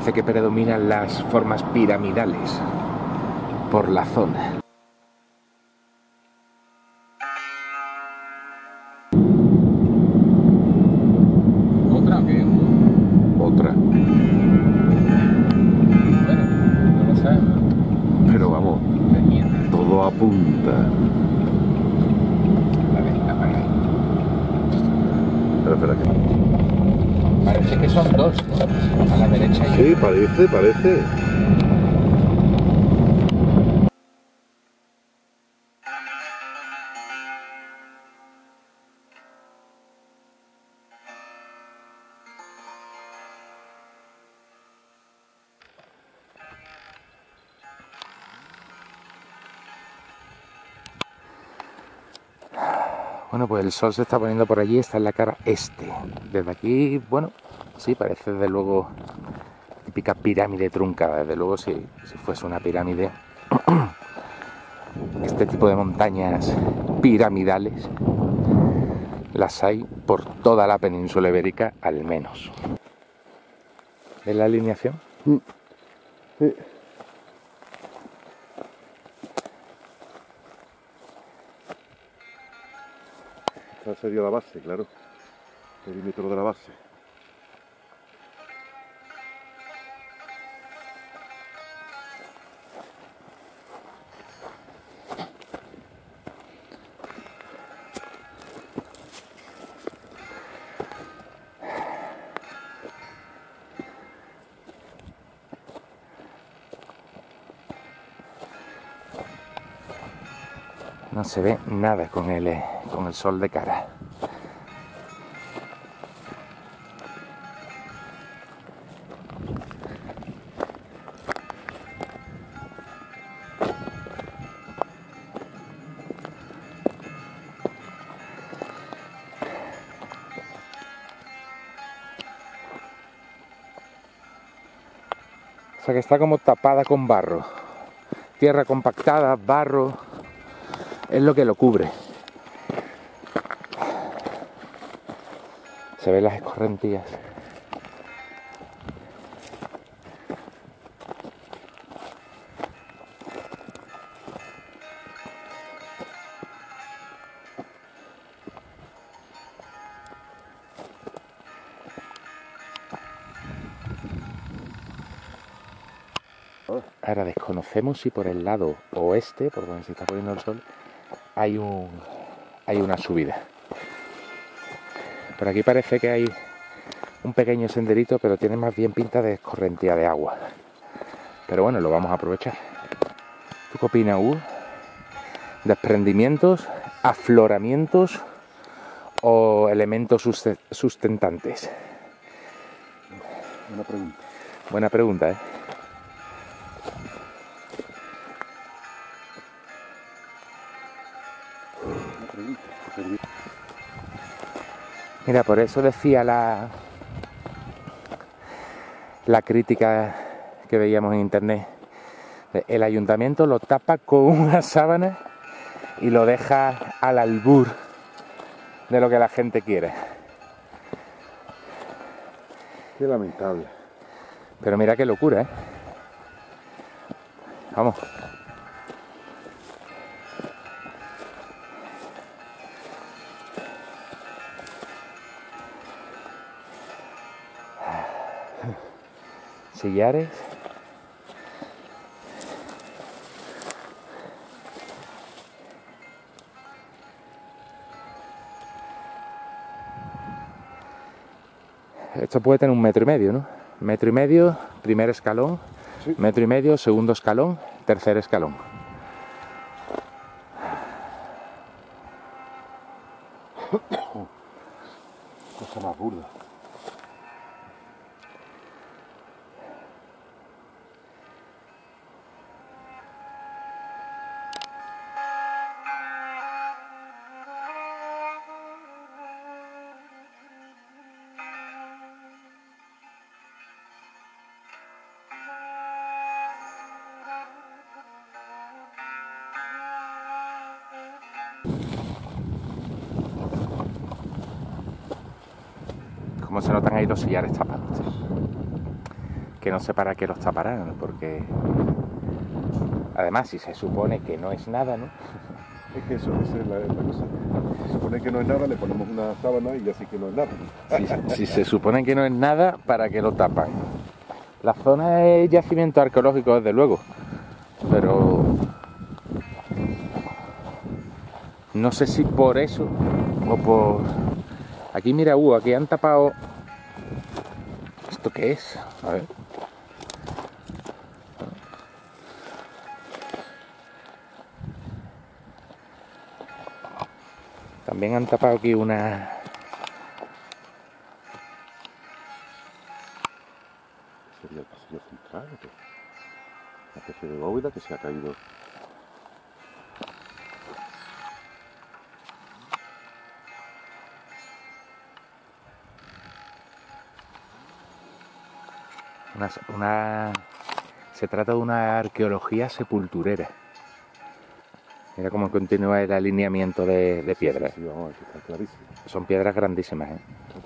parece que predominan las formas piramidales por la zona. Parece. Bueno, pues el sol se está poniendo por allí, está en la cara este. Desde aquí, bueno, sí, parece desde luego típica pirámide truncada. Desde luego, si fuese una pirámide, este tipo de montañas piramidales las hay por toda la península ibérica, al menos. ¿Ves la alineación? Sí. Esta sería la base, claro, el perímetro de la base. No se ve nada con el sol de cara. O sea que está como tapada con barro. Tierra compactada, barro. Es lo que lo cubre. Se ven las escorrentías. Ahora desconocemos si por el lado oeste, por donde se está poniendo el sol, hay una subida. Por aquí parece que hay un pequeño senderito, pero tiene más bien pinta de escorrentía de agua. Pero bueno, lo vamos a aprovechar. ¿Tú qué opinas, Hugo? ¿Desprendimientos, afloramientos o elementos sustentantes? Buena pregunta. Buena pregunta, ¿eh? Mira, por eso decía la crítica que veíamos en internet. El ayuntamiento lo tapa con una sábana y lo deja al albur de lo que la gente quiere. Qué lamentable. Pero mira qué locura, ¿eh? Vamos. Sillares. Esto puede tener 1,5 metros, ¿no? 1,5 metros, primer escalón, sí. 1,5 metros, segundo escalón, tercer escalón. Cosa más burda. Como se notan ahí los sillares tapados. Qué que no sé para qué los taparán, porque además si se supone que no es nada, ¿no? Es que eso, esa es la cosa. Si se supone que no es nada, le ponemos una sábana y ya sé que no es nada. Si se supone que no es nada, ¿para qué lo tapan? La zona es yacimiento arqueológico, desde luego, pero no sé si por eso o por... Aquí mira, Hugo, aquí han tapado... ¿Esto qué es? A ver... También han tapado aquí una... ¿Sería el pasillo central o qué? Una especie de bóveda que se ha caído... Se trata de una arqueología sepulturera. Mira cómo continúa el alineamiento de piedras. Sí, vamos, aquí está clarísimo. Son piedras grandísimas, ¿eh?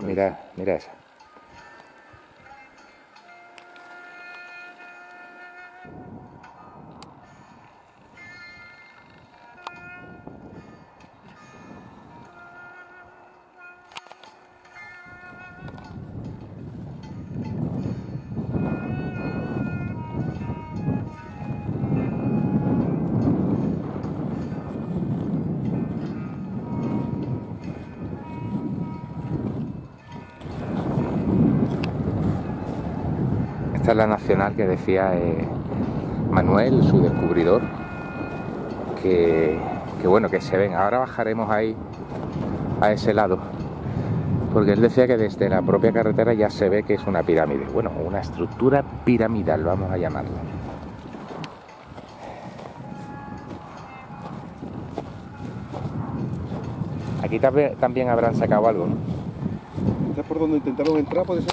Mira esa. La nacional que decía Manuel, su descubridor, que bueno, que se ven. Ahora bajaremos ahí a ese lado, porque él decía que desde la propia carretera ya se ve que es una pirámide, bueno, una estructura piramidal, vamos a llamarla. Aquí también habrán sacado algo, ¿no? ¿Estás por donde intentaron entrar, puede ser?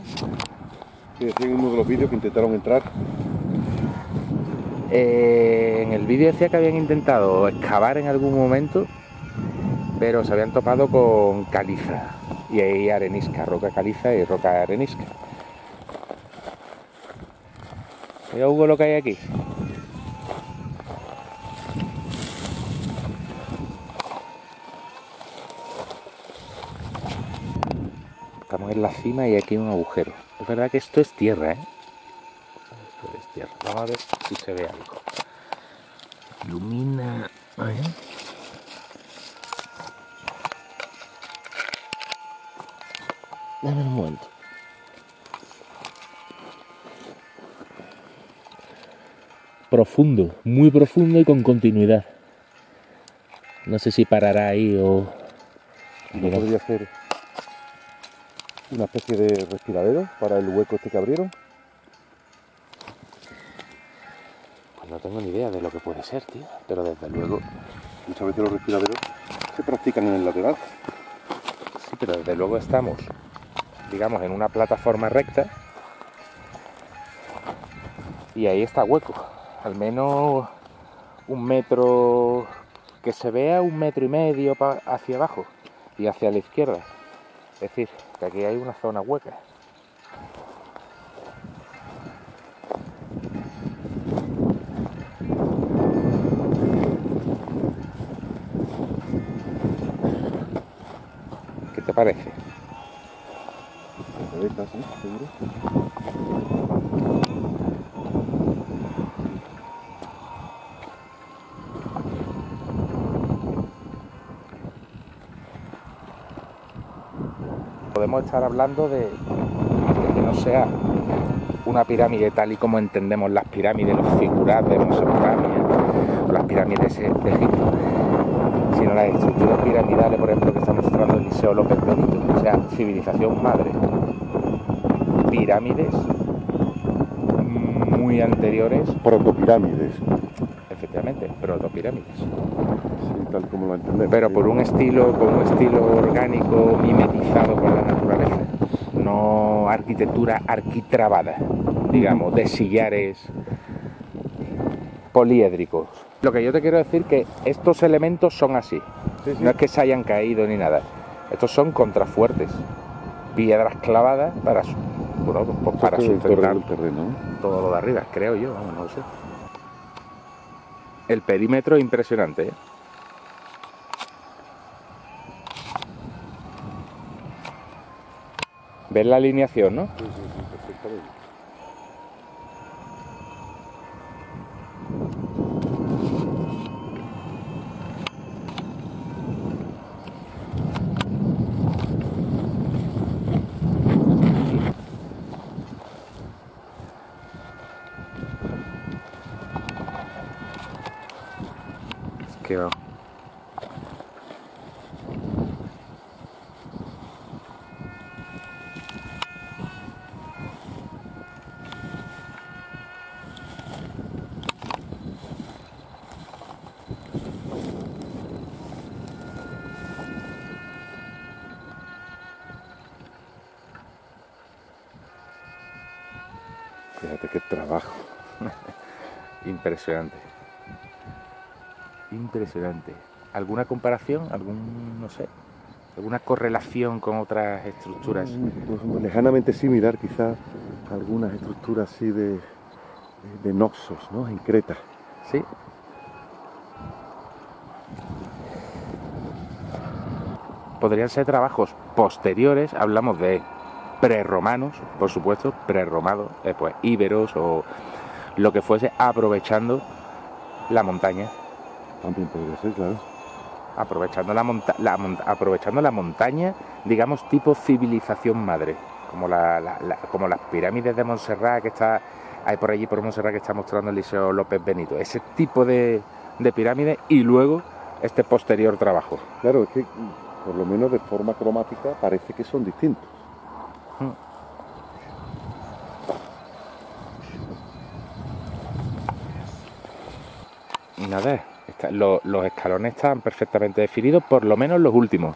Sí, decía en uno de los vídeos que intentaron entrar. En el vídeo decía que habían intentado excavar en algún momento, pero se habían topado con caliza y ahí arenisca, roca caliza y roca arenisca. Mira, Hugo, lo que hay aquí. Estamos en la cima y aquí hay un agujero. Es verdad que esto es tierra, ¿eh? Esto es tierra. Vamos a ver si se ve algo. Ilumina... ¿eh? Dame un momento. Profundo, muy profundo y con continuidad. No sé si parará ahí o... No podría hacer... una especie de respiradero para el hueco este que abrieron. Pues no tengo ni idea de lo que puede ser, tío, pero desde luego muchas veces los respiraderos se practican en el lateral. Sí, pero desde luego estamos, digamos, en una plataforma recta y ahí está hueco, al menos un metro que se vea, 1,5 metros hacia abajo y hacia la izquierda. Es decir, que aquí hay una zona hueca. ¿Qué te parece? ¿Te parece así, seguro? Podemos estar hablando de que no sea una pirámide tal y como entendemos las pirámides, los zigurats de Mesopotamia o las pirámides de Egipto, sino las estructuras piramidales, por ejemplo, que está mostrando Eliseo López Benítez, o sea, civilización madre, pirámides muy anteriores, protopirámides, efectivamente, protopirámides. Tal como lo entendemos. Pero por un estilo, con un estilo orgánico, mimetizado con la naturaleza. No arquitectura arquitrabada, digamos, de sillares poliédricos. Lo que yo te quiero decir que estos elementos son así. Sí, sí. No es que se hayan caído ni nada. Estos son contrafuertes, piedras clavadas para estructurados para sustentar el terreno, todo lo de arriba, creo yo, vamos, no lo sé. El perímetro es impresionante, ¿eh? ¿Ves la alineación, no? Sí, sí, sí, perfectamente. Fíjate qué trabajo. Impresionante. Impresionante. ¿Alguna comparación? ¿Algún, no sé, alguna correlación con otras estructuras? Pues, lejanamente similar, quizás algunas estructuras así de Knossos, ¿no? En Creta. Sí. Podrían ser trabajos posteriores, hablamos de prerromanos, por supuesto, prerromados, pues íberos o lo que fuese, aprovechando la montaña. También podría ser, claro. Aprovechando la montaña, digamos, tipo civilización madre, como, como las pirámides de Montserrat que está, hay por allí por Montserrat, que está mostrando Eliseo López Benítez. Ese tipo de pirámides y luego este posterior trabajo. Claro, es que por lo menos de forma cromática parece que son distintos. Nada, los escalones están perfectamente definidos, por lo menos los últimos.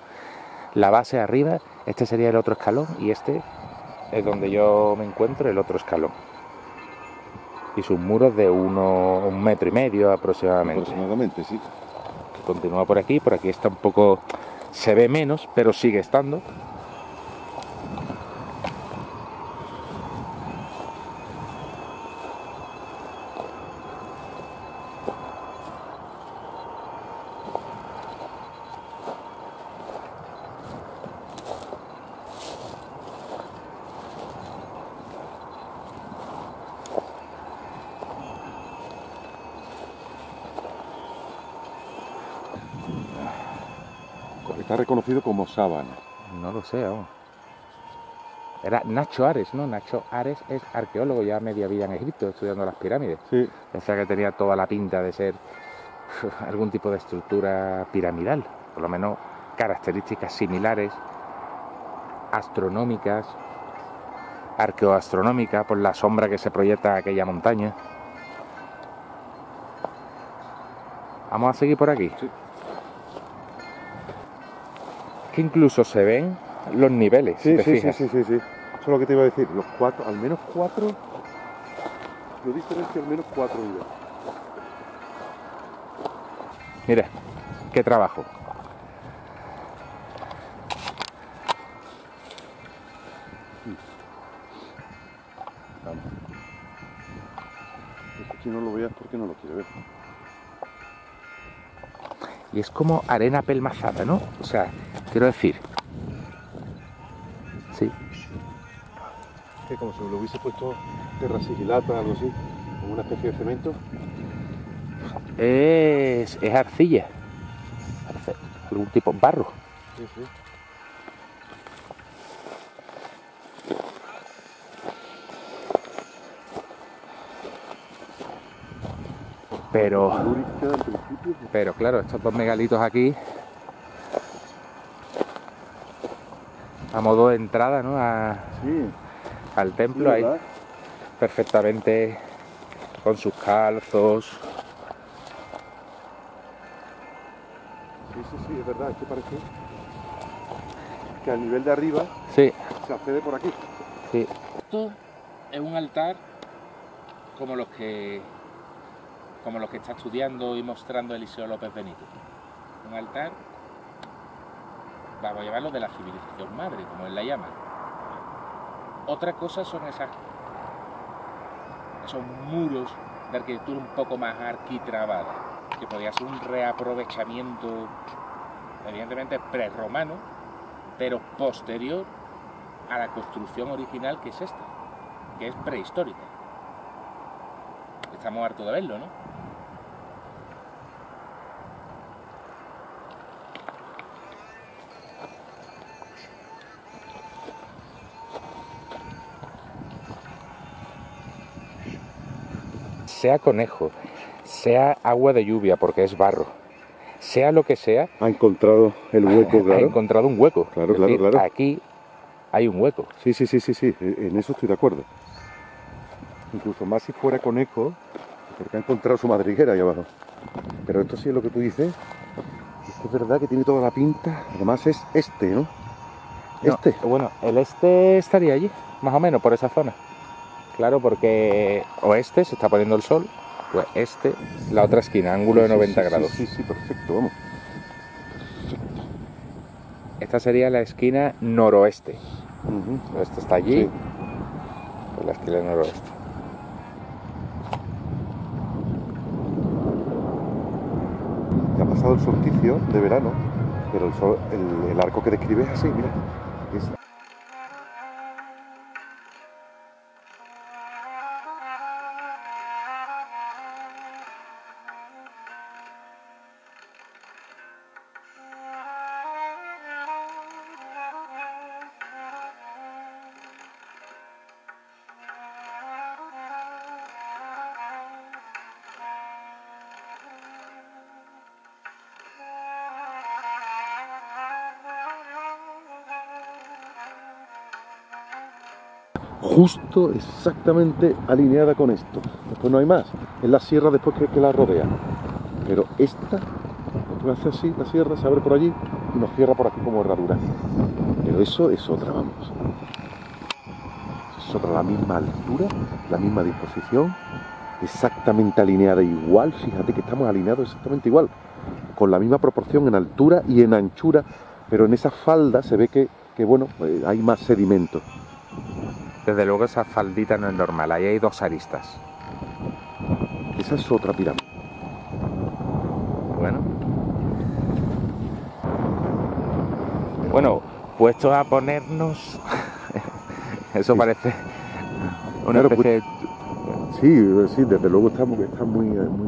La base arriba, este sería el otro escalón y este es donde yo me encuentro, el otro escalón. Y sus muros de un metro y medio aproximadamente. Aproximadamente, sí. Continúa por aquí está un poco, se ve menos, pero sigue estando. Está reconocido como sábana. No lo sé, vamos. Era Nacho Ares, ¿no? Nacho Ares es arqueólogo, ya media vida en Egipto, estudiando las pirámides. Sí. Pensaba que tenía toda la pinta de ser algún tipo de estructura piramidal, por lo menos características similares, astronómicas, arqueoastronómicas, por la sombra que se proyecta a aquella montaña. Vamos a seguir por aquí. Sí. Que incluso se ven los niveles, sí, si te fijas. Sí. Eso es lo que te iba a decir, los cuatro, al menos cuatro, lo visto es que al menos cuatro niveles. Mira, qué trabajo. Vamos. Esto si no lo veas porque no lo quiero ver. Y es como arena pelmazada, ¿no? O sea, quiero decir... Sí. Es como si me lo hubiese puesto terra sigillata, algo así, como una especie de cemento. Es arcilla. Parece algún tipo de barro. Sí, sí. Pero claro, estos dos megalitos aquí, a modo de entrada, ¿no? Al templo, ahí, perfectamente, con sus calzos. Sí, es verdad, es que parece que al nivel de arriba sí se accede por aquí. Sí. Esto es un altar como los que... como lo que está estudiando y mostrando Eliseo López Benítez. Un altar, vamos a llamarlo de la civilización madre, como él la llama. Otra cosa son esos muros de arquitectura un poco más arquitrabada, que podría ser un reaprovechamiento, evidentemente prerromano, pero posterior a la construcción original que es esta, que es prehistórica. Estamos hartos de verlo, ¿no? Sea conejo, sea agua de lluvia porque es barro, sea lo que sea... Ha encontrado el hueco, claro. Ha encontrado un hueco. Claro, claro, claro. Aquí hay un hueco. Sí, sí, sí, sí, sí, en eso estoy de acuerdo. Incluso más si fuera conejo, porque ha encontrado su madriguera ahí abajo. Pero esto sí es lo que tú dices, esto es verdad que tiene toda la pinta, además es este, ¿no? Este. No, bueno, el este estaría allí, más o menos, por esa zona. Claro, porque oeste se está poniendo el sol, pues este, la otra esquina, ángulo de 90 grados. Sí, sí, sí, perfecto, vamos. Perfecto. Esta sería la esquina noroeste. Uh-huh. Esto está allí, sí. Pues la esquina noroeste. Ya ha pasado el solsticio de verano, pero el, sol, el arco que describes es así, mira. Es... Justo, exactamente alineada con esto. Después no hay más. Es la sierra después que la rodea. Pero esta, tú haces así, la sierra se abre por allí y nos cierra por aquí como herradura. Pero eso es otra, vamos. Es otra, la misma altura, la misma disposición, exactamente alineada igual. Fíjate que estamos alineados exactamente igual, con la misma proporción en altura y en anchura. Pero en esa falda se ve que bueno, hay más sedimento. Desde luego esa faldita no es normal, ahí hay dos aristas. Esa es otra pirámide. Bueno. Bueno, puesto a ponernos... Eso sí. Parece una claro, especie de... Sí, sí, desde luego está muy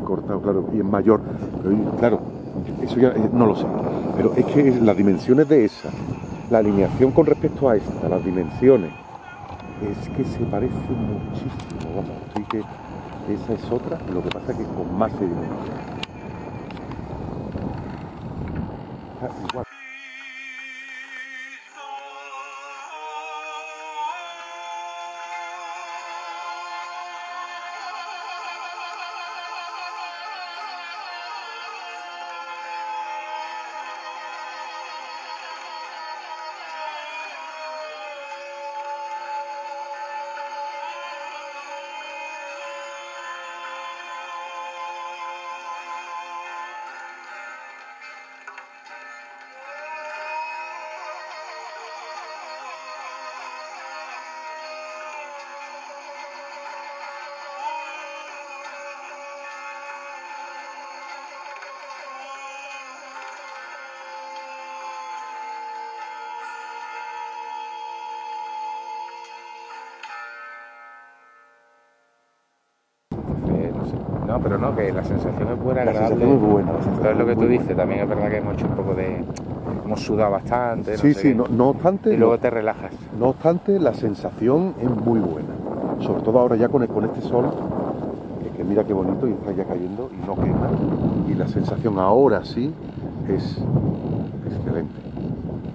cortado, claro, y es mayor. Pero, claro, eso ya no lo sé. Pero es que las dimensiones de esa, la alineación con respecto a esta, las dimensiones... Es que se parece muchísimo, vamos, así que esa es otra, lo que pasa es que con más sedimento. Ah, igual. No, pero no, que la sensación es buena, agradable. La sensación es buena. Pero es lo que tú dices, también es verdad que hemos hecho un poco de... Hemos sudado bastante. No sí, sé sí, qué. No obstante... Y luego te relajas. No obstante, la sensación es muy buena. Sobre todo ahora ya con este sol, que mira qué bonito y está ya cayendo y no quema. Y la sensación ahora sí es excelente.